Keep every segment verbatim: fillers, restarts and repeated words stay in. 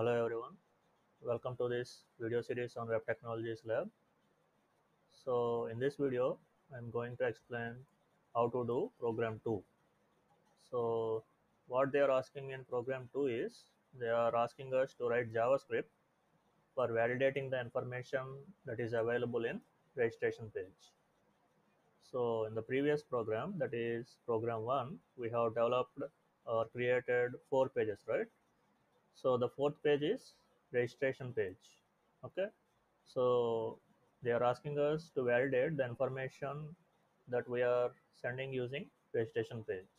Hello everyone, welcome to this video series on Web Technologies Lab. So in this video I'm going to explain how to do program two. So what they are asking in program two is they are asking us to write JavaScript for validating the information that is available in registration page. So in the previous program, that is program one, we have developed or created four pages, right? So the fourth page is registration page. Okay, so they are asking us to validate the information that we are sending using registration page.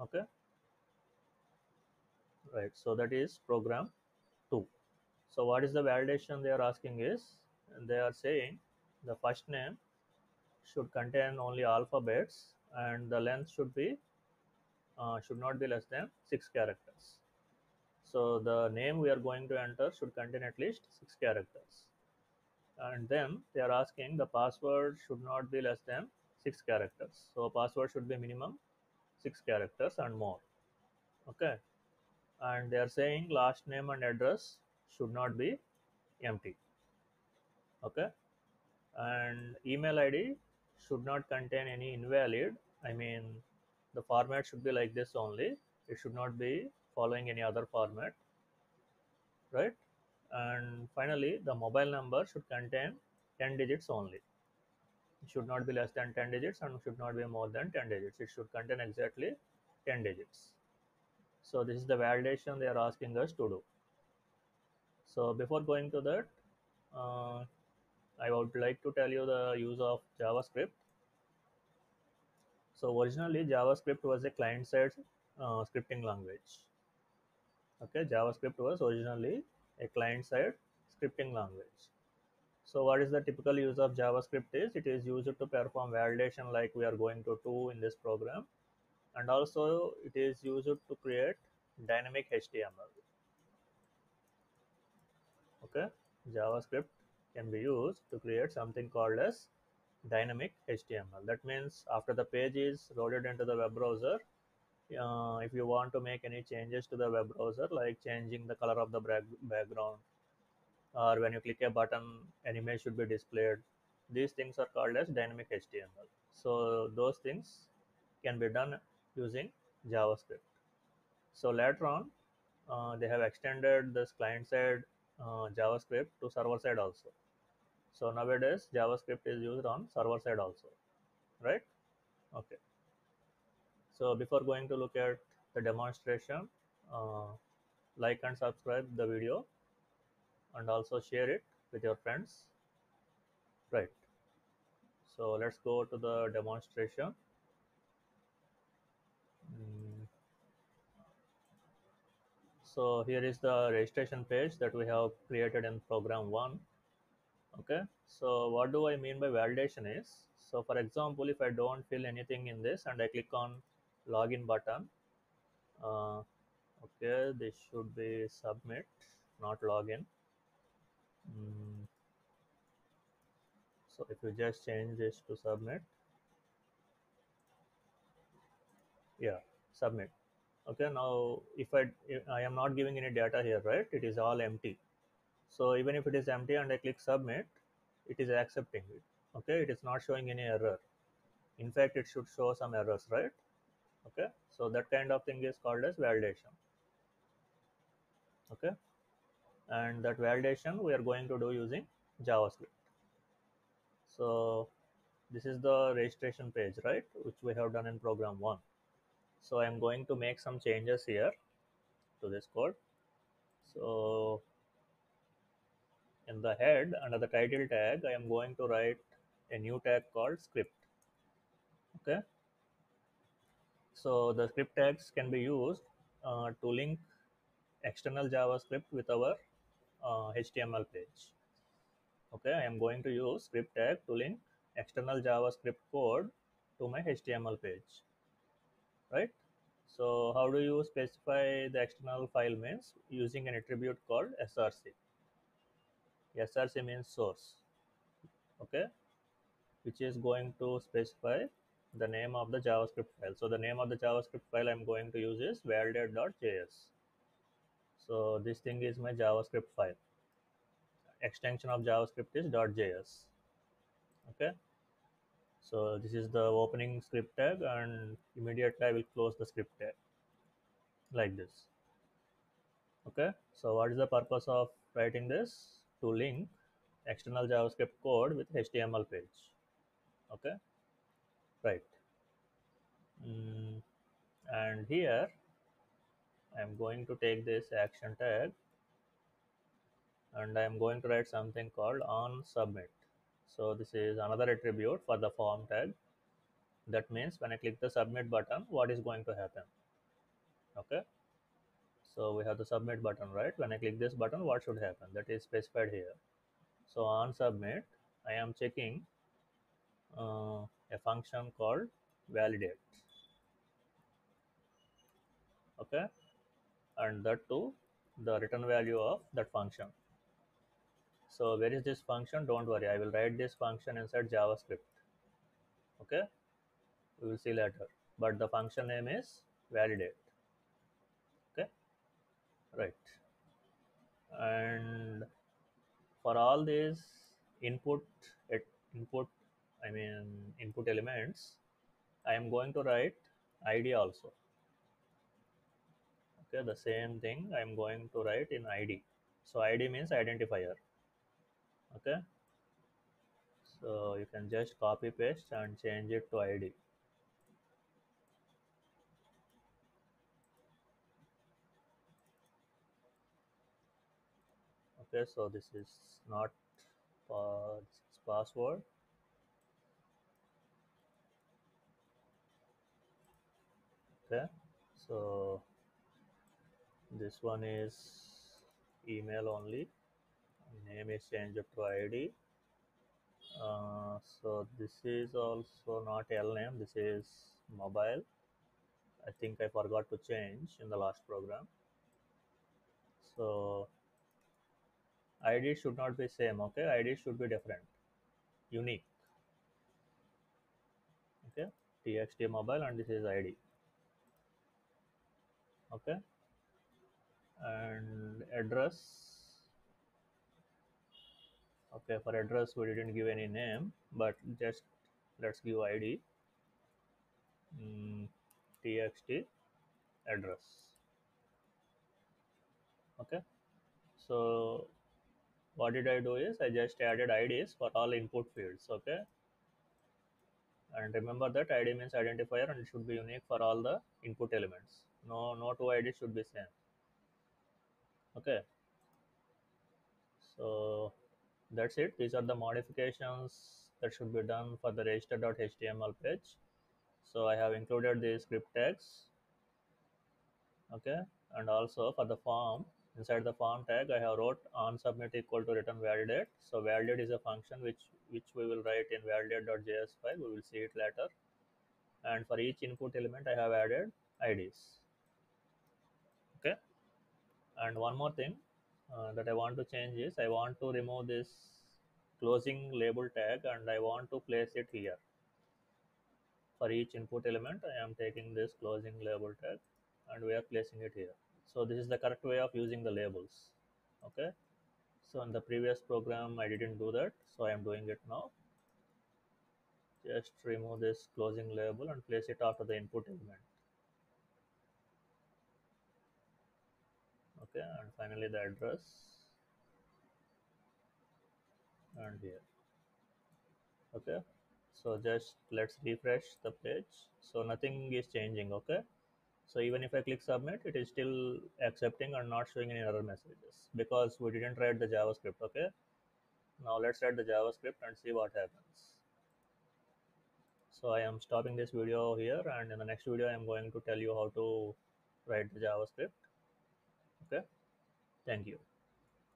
Okay, right, so that is program two. So what is the validation they are asking is, they are saying the first name should contain only alphabets and the length should be uh, should not be less than six characters. So the name we are going to enter should contain at least six characters, and then they are asking the password should not be less than six characters. So password should be minimum six characters and more. Okay, and they are saying last name and address should not be empty. Okay, and email I D should not contain any invalid, I mean the format should be like this only, it should not be following any other format, right? And finally the mobile number should contain ten digits only, it should not be less than ten digits and should not be more than ten digits, it should contain exactly ten digits. So this is the validation they are asking us to do. So before going to that, uh, I would like to tell you the use of JavaScript. So originally JavaScript was a client-side uh, scripting language. Okay, JavaScript was originally a client-side scripting language. So what is the typical use of JavaScript is, it is used to perform validation like we are going to do in this program, and also it is used to create dynamic H T M L. Okay, JavaScript can be used to create something called as dynamic H T M L. That means after the page is loaded into the web browser, uh, if you want to make any changes to the web browser, like changing the color of the background, or when you click a button an image should be displayed, these things are called as dynamic H T M L. So those things can be done using JavaScript. So later on uh, they have extended this client-side uh, JavaScript to server-side also. So nowadays JavaScript is used on server side also, right? Okay, so before going to look at the demonstration, uh, like and subscribe the video and also share it with your friends, right? So let's go to the demonstration. Mm. So here is the registration page that we have created in program one. Okay, so what do I mean by validation is, so for example, if I don't fill anything in this and I click on login button, uh, okay, this should be submit, not login. Mm. So if you just change this to submit, yeah, submit. Okay, now if I, if I am not giving any data here, right, it is all empty. So even if it is empty and I click submit, it is accepting it. Okay, it is not showing any error. In fact, it should show some errors, right? Okay, so that kind of thing is called as validation. Okay, and that validation we are going to do using JavaScript. So this is the registration page, right, which we have done in program one. So I am going to make some changes here to this code. So in the head, under the title tag, I am going to write a new tag called script. Okay, so the script tags can be used uh, to link external JavaScript with our uh, H T M L page. Okay, I am going to use script tag to link external JavaScript code to my H T M L page, right? So how do you specify the external file means? Using an attribute called S R C. S R C means source, okay, which is going to specify the name of the JavaScript file. So the name of the JavaScript file I'm going to use is validate dot J S. So this thing is my JavaScript file. Extension of JavaScript is .js. Okay. So this is the opening script tag, and immediately I will close the script tag like this. Okay. So what is the purpose of writing this? To link external JavaScript code with H T M L page. Okay. Right. Mm. And here I am going to take this action tag, and I am going to write something called on submit. So this is another attribute for the form tag. That means when I click the submit button, what is going to happen? Okay. So we have the submit button, right? When I click this button, what should happen? That is specified here. So on submit, I am checking uh, a function called validate. Okay. And that too, the return value of that function. So where is this function? Don't worry, I will write this function inside JavaScript. Okay, we will see later, but the function name is validate. Okay, right. And for all these input input I mean input elements, I am going to write I D also. Okay, the same thing I am going to write in I D. So I D means identifier. Okay, so you can just copy paste and change it to I D. Okay, so this is not uh, this is password. Okay, so this one is email only. Name is changed to I D. Uh, so this is also not L name, this is mobile. I think I forgot to change in the last program. So I D should not be same. Okay, I D should be different, unique. Okay, T X T mobile, and this is I D. Okay, and address. Okay, for address we didn't give any name, but just let's give I D. Mm, T X T address. Okay, so what did I do is I just added I Ds for all input fields. Okay, and remember that I D means identifier, and it should be unique for all the input elements. No, no two I Ds should be same. Okay, so that's it. These are the modifications that should be done for the register dot H T M L page. So I have included the script tags. Okay, and also for the form, inside the form tag I have wrote on submit equal to return validate. So validate is a function which which we will write in validate dot J S file. We will see it later. And for each input element I have added I Ds. Okay, and one more thing Uh, that I want to change is I want to remove this closing label tag, and I want to place it here. For each input element I am taking this closing label tag and we are placing it here. So this is the correct way of using the labels. Okay, so in the previous program I didn't do that, so I am doing it now. Just remove this closing label and place it after the input element. Okay, and finally the address, and here. Okay, so just let's refresh the page. So nothing is changing. Okay, so even if I click submit, it is still accepting and not showing any error messages because we didn't write the JavaScript. Okay, now let's write the JavaScript and see what happens. So I am stopping this video here, and in the next video I am going to tell you how to write the JavaScript. Okay, thank you.